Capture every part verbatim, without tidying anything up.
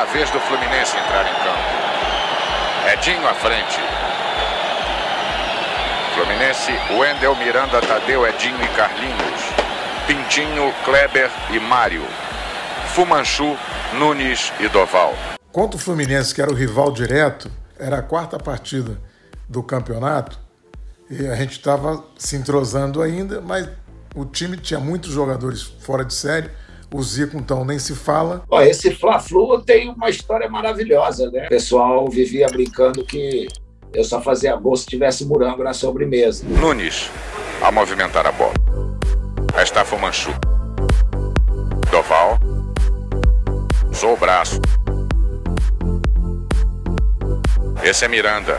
A vez do Fluminense entrar em campo. Edinho à frente. Fluminense, Wendel, Miranda, Tadeu, Edinho e Carlinhos. Pintinho, Kleber e Mário. Fumanchu, Nunes e Doval. Contra o Fluminense, que era o rival direto, era a quarta partida do campeonato, e a gente estava se entrosando ainda, mas o time tinha muitos jogadores fora de série. O Zico, então, nem se fala. Ó, esse Fla-Flu tem uma história maravilhosa, né? O pessoal vivia brincando que eu só fazia gol se tivesse morango na sobremesa. Nunes, a movimentar a bola. Aí está Fumanchu. Doval. Usou o braço. Esse é Miranda.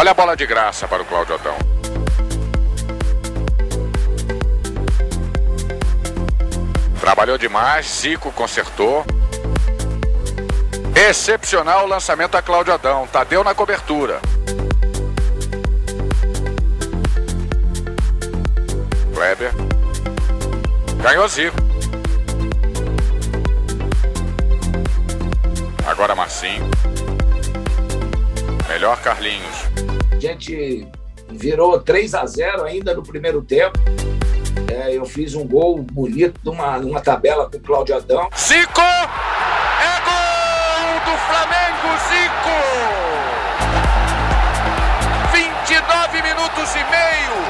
Olha a bola de graça para o Cláudio Adão. Trabalhou demais, Zico consertou. Excepcional o lançamento a Cláudio Adão. Tadeu na cobertura. Kleber. Ganhou Zico. Agora Marcinho. Melhor Carlinhos. A gente virou três a zero ainda no primeiro tempo. É, eu fiz um gol bonito numa, numa tabela com o Cláudio Adão. Zico! É gol do Flamengo, Zico! vinte e nove minutos e meio.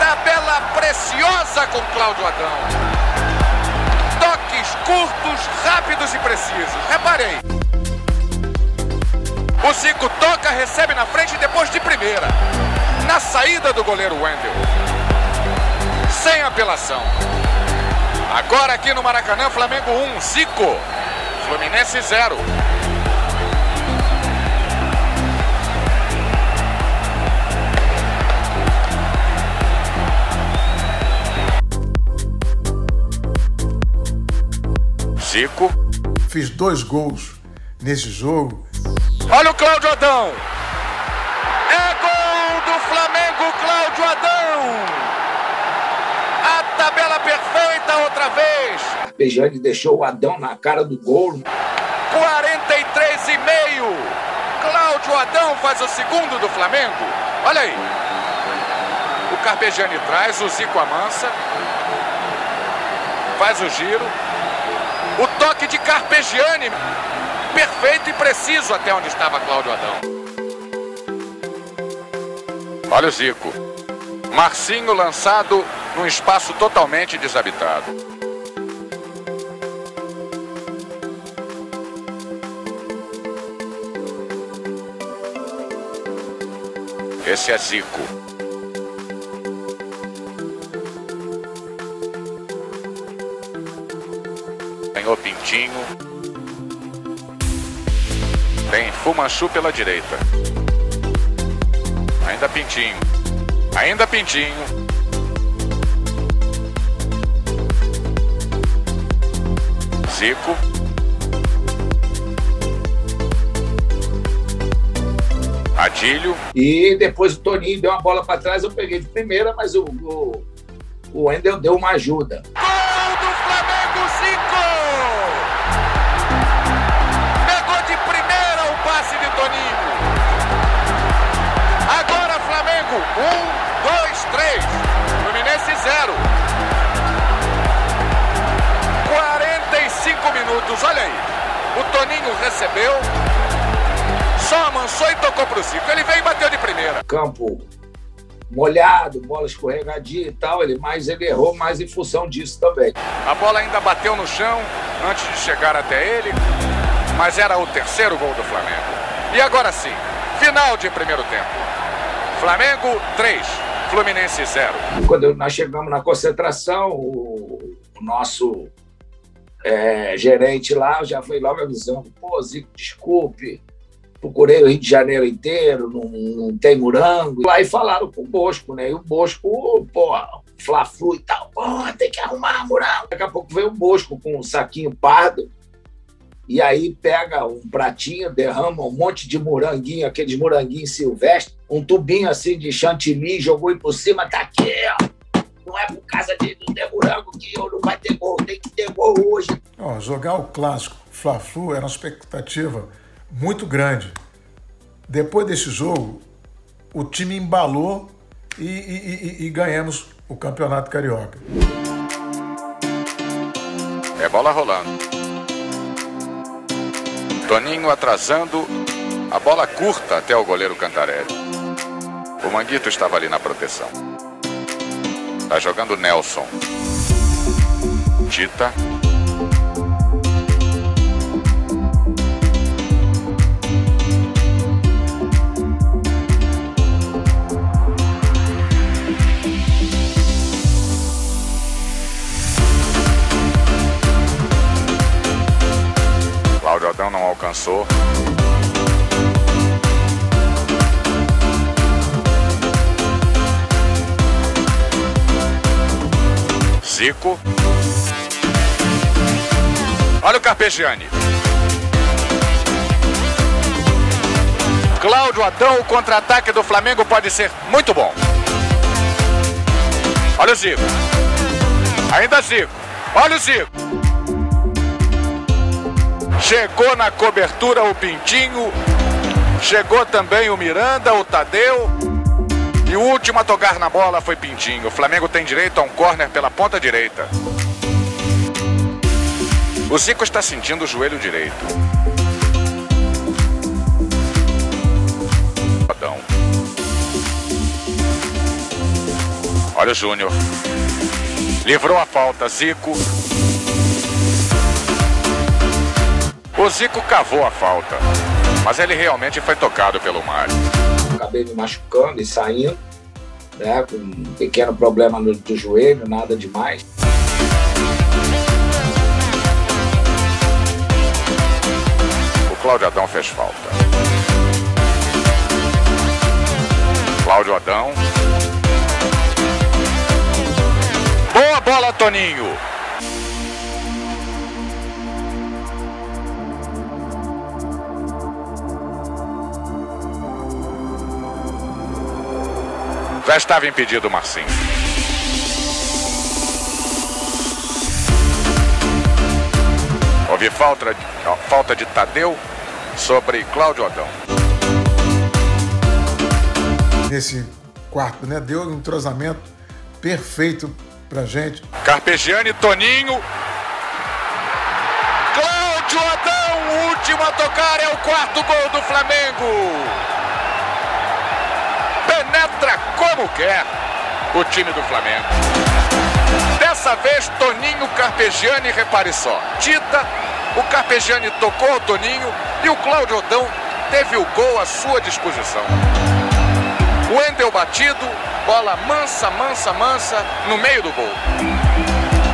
Tabela preciosa com Cláudio Adão. Toques curtos, rápidos e precisos. Reparei. O Zico toca, recebe na frente e depois de primeira. Na saída do goleiro Wendel. Sem apelação. Agora aqui no Maracanã, Flamengo um, Zico. Fluminense zero. Zico. Fiz dois gols nesse jogo. Olha o Cláudio Adão. É gol do Flamengo, Cláudio Adão. A tabela perfeita outra vez. Carpegiani deixou o Adão na cara do gol. quarenta e três e meio. Cláudio Adão faz o segundo do Flamengo. Olha aí. O Carpegiani traz, o Zico amansa. Faz o giro. O toque de Carpegiani. Perfeito e preciso até onde estava Cláudio Adão. Olha o Zico. Marcinho lançado num espaço totalmente desabitado. Esse é Zico. Ganhou Pintinho. Tem Fumanchu pela direita. Ainda Pintinho. Ainda Pintinho. Zico. Adílio. E depois o Toninho deu uma bola para trás. Eu peguei de primeira, mas o, o, o Wendel deu uma ajuda. Gol do Flamengo, Zico! Agora Flamengo, um, dois, três, Fluminense zero. quarenta e cinco minutos, olha aí. O Toninho recebeu, só amansou e tocou pro Zico. Ele veio e bateu de primeira. Campo molhado, bola escorregadia e tal, ele, mas ele errou mais em função disso também. A bola ainda bateu no chão antes de chegar até ele, mas era o terceiro gol do Flamengo. E agora sim, final de primeiro tempo. Flamengo três, Fluminense zero. Quando nós chegamos na concentração, o, o nosso é, gerente lá já foi logo avisando: pô, Zico, desculpe, procurei o Rio de Janeiro inteiro, não, não tem morango. Lá e falaram com o Bosco, né? E o Bosco, pô, Fla-Flu e tal, pô, tem que arrumar morango. Daqui a pouco veio o Bosco com um saquinho pardo. e aí pega um pratinho, derrama um monte de moranguinho, aqueles moranguinhos silvestres, um tubinho assim de chantilly, jogou aí por cima, tá aqui, ó. Não é por causa de não ter morango que eu não vai ter gol, tem que ter gol hoje. Ó, jogar o clássico Fla-Flu era uma expectativa muito grande. Depois desse jogo, o time embalou e, e, e, e ganhamos o Campeonato Carioca. É bola rolando. Toninho atrasando a bola curta até o goleiro Cantarelli. O Manguito estava ali na proteção. Tá jogando Nelson. Tita. Cláudio Adão não alcançou. Zico. Olha o Carpegiani. Cláudio Adão, o contra-ataque do Flamengo pode ser muito bom. Olha o Zico. Ainda Zico. Olha o Zico. Chegou na cobertura o Pintinho, chegou também o Miranda, o Tadeu. E o último a tocar na bola foi Pintinho. O Flamengo tem direito a um córner pela ponta direita. O Zico está sentindo o joelho direito. Adão. Olha o Júnior. Livrou a falta, Zico. O Zico cavou a falta, mas ele realmente foi tocado pelo Mário. Acabei me machucando e saindo, né, com um pequeno problema no do joelho, nada demais. O Cláudio Adão fez falta. Cláudio Adão. Boa bola, Toninho! Já estava impedido o Marcinho. Houve falta, falta de Tadeu sobre Cláudio Adão. Nesse quarto, né, deu um entrosamento perfeito pra gente. Carpegiani, Toninho. Cláudio Adão, o último a tocar, é o quarto gol do Flamengo. Penetra como quer o time do Flamengo. Dessa vez, Toninho, Carpegiani, repare só. Tita, o Carpegiani tocou o Toninho e o Cláudio Adão teve o gol à sua disposição. O Wendel batido, bola mansa, mansa, mansa, no meio do gol.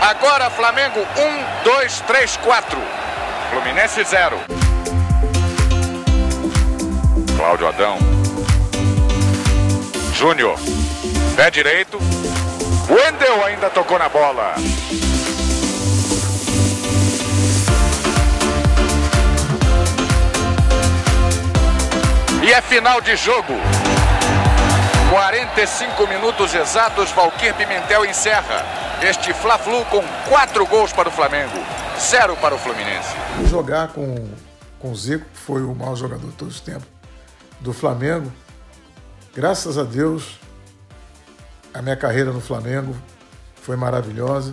Agora Flamengo um, dois, três, quatro. Fluminense zero. Cláudio Adão. Júnior, pé direito. Wendel ainda tocou na bola. E é final de jogo. quarenta e cinco minutos exatos, Valquir Pimentel encerra este Fla-Flu com quatro gols para o Flamengo, zero para o Fluminense. Jogar com, com o Zico, que foi o maior jogador de todos os tempos do Flamengo, graças a Deus, a minha carreira no Flamengo foi maravilhosa.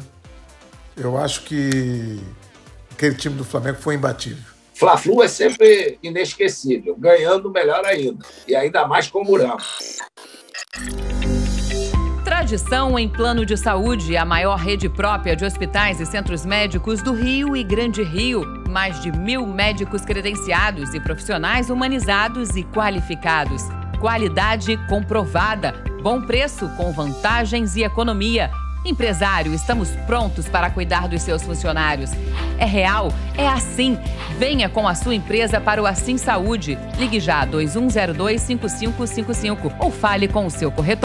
Eu acho que aquele time do Flamengo foi imbatível. Fla-Flu é sempre inesquecível, ganhando melhor ainda, e ainda mais com o Murão. Tradição em plano de saúde, a maior rede própria de hospitais e centros médicos do Rio e Grande Rio. Mais de mil médicos credenciados e profissionais humanizados e qualificados. Qualidade comprovada, bom preço com vantagens e economia. Empresário, estamos prontos para cuidar dos seus funcionários. É real, é assim. Venha com a sua empresa para o Assim Saúde. Ligue já dois um zero dois, cinco cinco cinco cinco ou fale com o seu corretor.